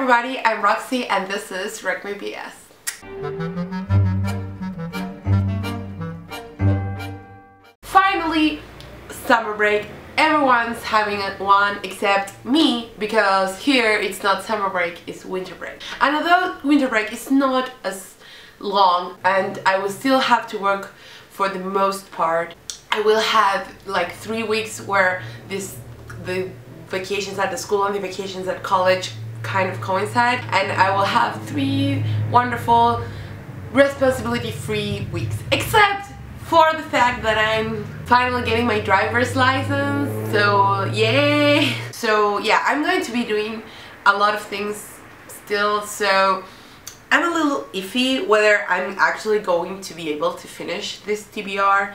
everybody, I'm Roxy and this is Rec Me BS. Finally, summer break. Everyone's having one except me, because here it's not summer break, it's winter break. And although winter break is not as long and I will still have to work for the most part, I will have like 3 weeks where the vacations at the school and the vacations at college kind of coincide, and I will have 3 wonderful responsibility-free weeks, except for the fact that I'm finally getting my driver's license, so yay! So yeah, I'm going to be doing a lot of things still, so I'm a little iffy whether I'm actually going to be able to finish this TBR,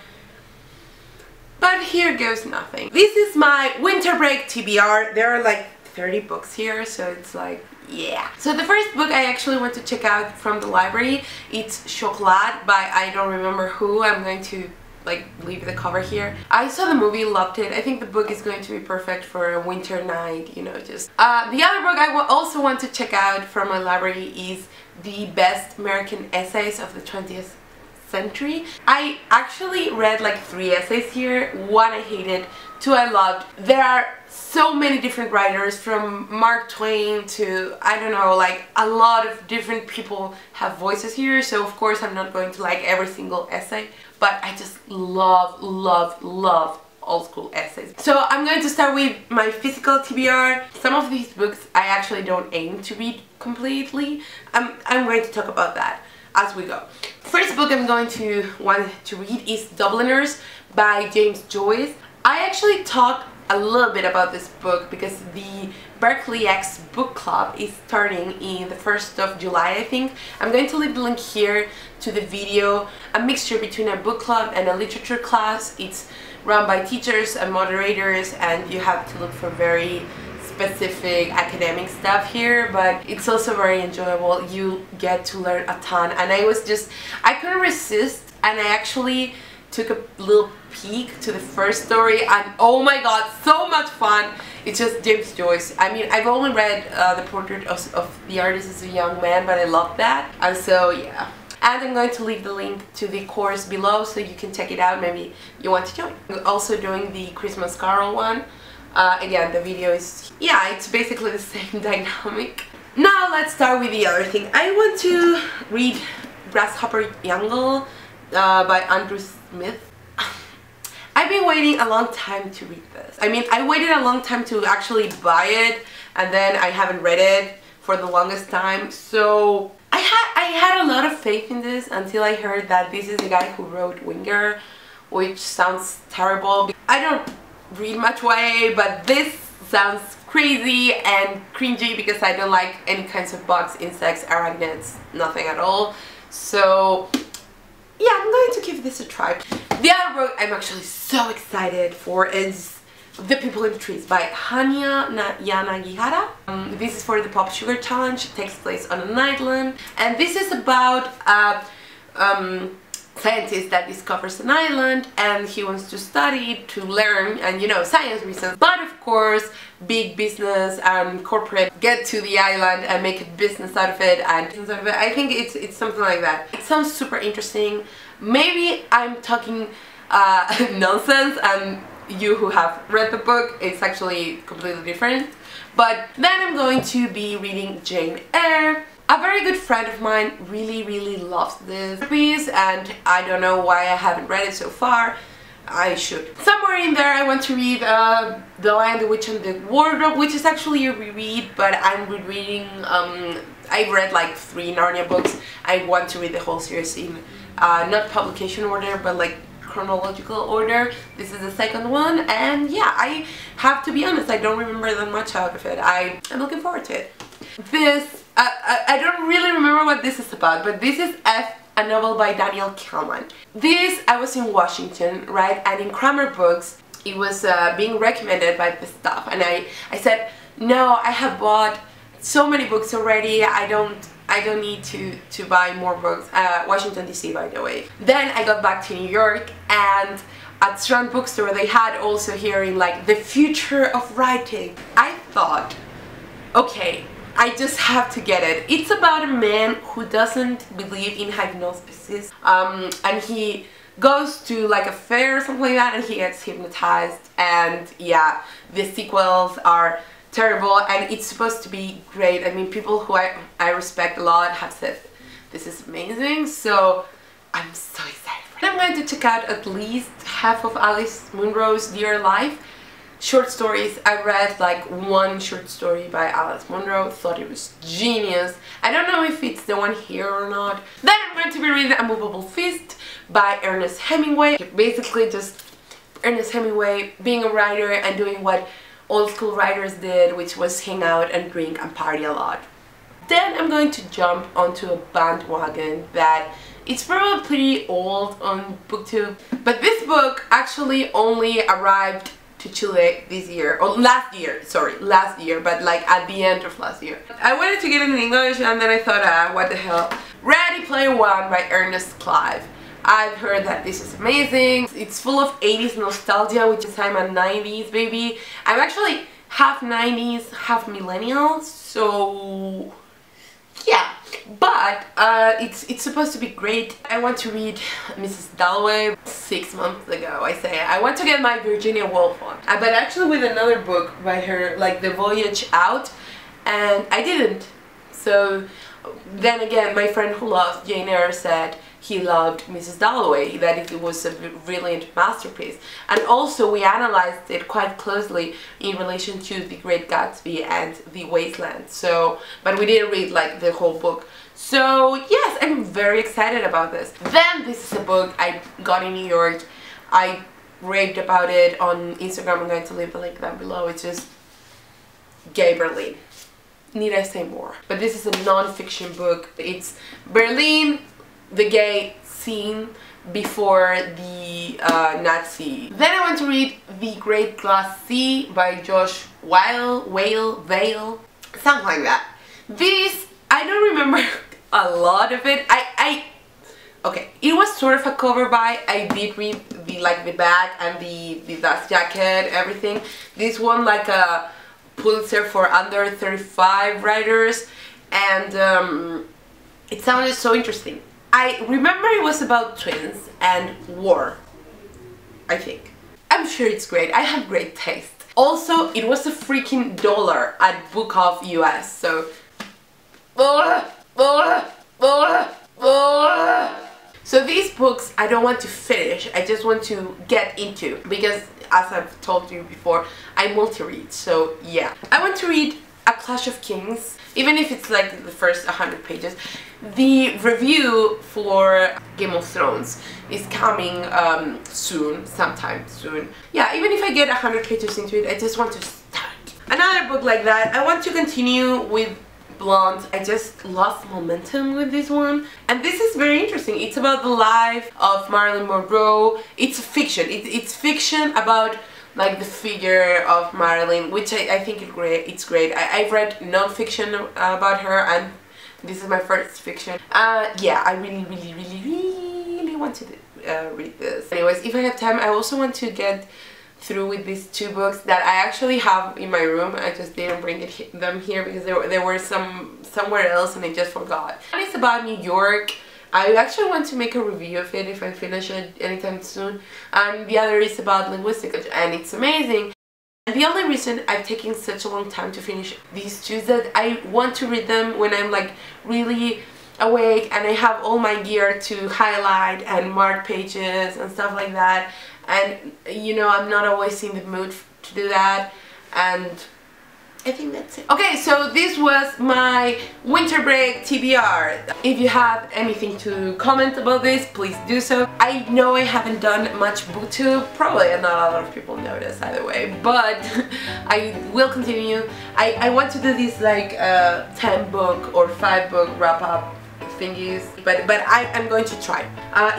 but here goes nothing. This is my winter break TBR. There are like 30 books here, so it's like, yeah. So the first book I actually want to check out from the library, it's Chocolat by I don't remember who. I'm going to like leave the cover here. I saw the movie, loved it. I think the book is going to be perfect for a winter night, you know, just. The other book I also want to check out from my library is The Best American Essays of the 20th Century. I actually read like 3 essays here. 1 I hated, 2 I loved. There are so many different writers, from Mark Twain to, I don't know, like a lot of different people have voices here, so of course I'm not going to like every single essay, but I just love old school essays. So I'm going to start with my physical TBR. Some of these books I actually don't aim to read completely. I'm going to talk about that as we go. First book I'm going to want to read is Dubliners by James Joyce. I actually talked a little bit about this book because the Berkeley X book club is starting in the 1st of July, I think. I'm going to leave the link here to the video, a mixture between a book club and a literature class. It's run by teachers and moderators, and you have to look for very specific academic stuff here, but it's also very enjoyable. You get to learn a ton, and I couldn't resist, and I actually took a little peek to the first story, and oh my god, so much fun. It's just James Joyce. I mean, I've only read The Portrait of the Artist as a Young Man, but I love that, and so yeah. And I'm going to leave the link to the course below so you can check it out, maybe you want to join. I'm also doing the Christmas Carol one. Again, the video is, yeah, it's basically the same dynamic. Now let's start with the other thing. I want to read Grasshopper Jungle by Andrew Smith. I've been waiting a long time to read this. I mean, I waited a long time to actually buy it, and then I haven't read it for the longest time, so I had a lot of faith in this until I heard that this is the guy who wrote Winger, which sounds terrible. I don't read much YA, but this sounds crazy and cringy because I don't like any kinds of bugs, insects, arachnids, nothing at all. So yeah, I'm going to give this a try. The other book I'm actually so excited for is The People in the Trees by Hanya Yanagihara. This is for the Pop Sugar Challenge. It takes place on an island, and this is about a scientist that discovers an island, and he wants to study, to learn, and you know, science reasons. But of course, big business and corporate get to the island and make a business out of it, and I think it's something like that. It sounds super interesting. Maybe I'm talking nonsense, and you who have read the book, it's actually completely different. But then I'm going to be reading Jane Eyre. A very good friend of mine really loves this piece, and I don't know why I haven't read it so far. I should. Somewhere in there I want to read The Lion, the Witch and the Wardrobe, which is actually a reread, but I'm rereading, I've read like 3 Narnia books. I want to read the whole series in not publication order, but like chronological order. This is the 2nd one, and yeah, I have to be honest, I don't remember that much out of it. I'm looking forward to it. This, I don't really remember what this is about, but this is F, a novel by Daniel Kehlmann. This, I was in Washington, right, and in Kramer Books, it was being recommended by the staff, and I said, no, I have bought so many books already, I don't need to buy more books. Washington DC, by the way. Then I got back to New York, and at Strand Bookstore they had also hearing like the future of writing. I thought, okay, I just have to get it. It's about a man who doesn't believe in hypnosis, and he goes to like a fair or something like that and he gets hypnotized, and yeah, the sequels are terrible and it's supposed to be great. I mean, people who I respect a lot have said this is amazing, so I'm so excited for it. I'm going to check out at least half of Alice Munro's Dear Life short stories. I read like one short story by Alice Munro, thought it was genius. I don't know if it's the one here or not. Then I'm going to be reading A Moveable Feast by Ernest Hemingway. Basically just Ernest Hemingway being a writer and doing what old school writers did, which was hang out and drink and party a lot. Then I'm going to jump onto a bandwagon that it's probably pretty old on BookTube, but this book actually only arrived to Chile this year, or last year, sorry, last year, but like at the end of last year. I wanted to get it in English and then I thought, what the hell. Ready Player One by Ernest Clive. I've heard that this is amazing. It's full of 80s nostalgia, which is I'm a 90s baby. I'm actually half 90s, half millennial, so yeah. But it's supposed to be great. I want to read Mrs. Dalloway. 6 months ago I say I want to get my Virginia Woolf on, but actually with another book by her, like The Voyage Out, and I didn't. So then again, my friend who loves Jane Eyre said he loved Mrs. Dalloway, that it was a brilliant masterpiece, and also we analyzed it quite closely in relation to The Great Gatsby and The Waste Land. So, but we didn't read like the whole book. So yes, I'm very excited about this. Then this is a book I got in New York. I raved about it on Instagram. I'm going to leave the link down below. It's just gay Berlin. Need I say more? But this is a non-fiction book. It's Berlin, the gay scene before the Nazi. Then I want to read The Great Glass Sea by Josh Whale, something like that. This, I don't remember a lot of it. Okay, it was sort of a cover buy. I did read the like the bag and the dust jacket, everything. This won like a Pulitzer for under 35 writers, and it sounded so interesting. I remember it was about twins and war, I think. I'm sure it's great. I have great taste. Also, it was a freaking dollar at Book Off US, so so these books I don't want to finish, I just want to get into, because as I've told you before, I multi-read, so yeah. I want to read A Clash of Kings, even if it's like the first 100 pages. The review for Game of Thrones is coming soon, sometime soon. Yeah, even if I get 100 pages into it, I just want to start. Another book like that, I want to continue with Blonde. I just lost momentum with this one, and this is very interesting. It's about the life of Marilyn Monroe. It's fiction. It's fiction about like the figure of Marilyn, which I think it's great. I've read non-fiction about her, and this is my first fiction. Yeah, I really want to read this. Anyways, if I have time, I also want to get through with these two books that I actually have in my room. I just didn't bring them here because they were somewhere else and I just forgot. One is about New York. I actually want to make a review of it if I finish it anytime soon. And the other is about linguistics, and it's amazing. And the only reason I've taken such a long time to finish these two is that I want to read them when I'm like really awake and I have all my gear to highlight and mark pages and stuff like that. And you know, I'm not always in the mood to do that, and I think that's it. Okay, so this was my winter break TBR. If you have anything to comment about this, please do so. I know I haven't done much BookTube, probably not a lot of people notice either way, but I will continue. I want to do this like 10 book or 5 book wrap up thingies, but I am going to try.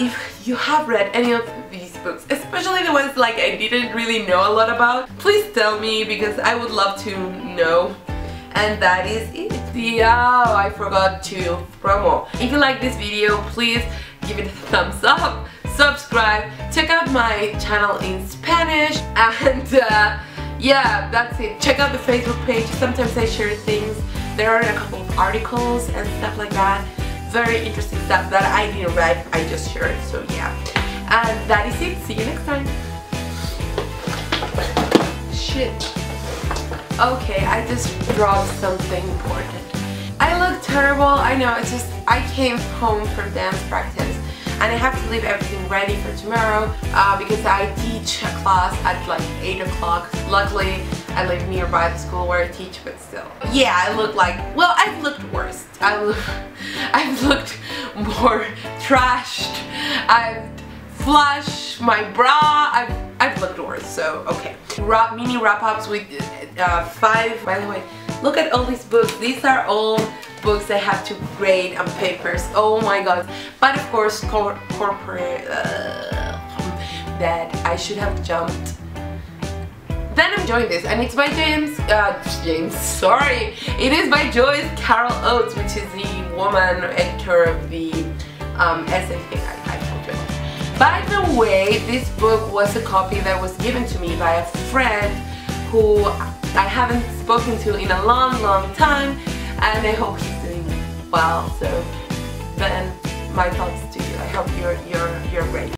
If you have read any of these books, especially the ones like I didn't really know a lot about, please tell me, because I would love to know. And that is it. Yeah, I forgot to promo. If you like this video, please give it a thumbs up, subscribe, check out my channel in Spanish, and yeah, that's it. Check out the Facebook page. Sometimes I share things There are a couple of articles and stuff like that. Very interesting stuff that I didn't read, I just shared, so yeah. And that is it, see you next time. Shit. Okay, I just dropped something important. I look terrible, I know, it's just I came home from dance practice and I have to leave everything ready for tomorrow because I teach a class at like 8 o'clock. Luckily, I live nearby the school where I teach, but still. Yeah, I look like, well, I've looked worse. I've looked more trashed. I've flushed my bra. I've looked worse, so okay. Mini wrap-ups with five, by the way. Look at all these books. These are all books I have to grade on papers. Oh my god. But of course, corporate... that I should have jumped. Then I'm enjoying this, and it's by It is by Joyce Carol Oates, which is the woman editor of the essay thing I told you. By the way, this book was a copy that was given to me by a friend who I haven't spoken to in a long, long time, and I hope he's doing well. So, Ben, my thoughts to you. I hope you're great.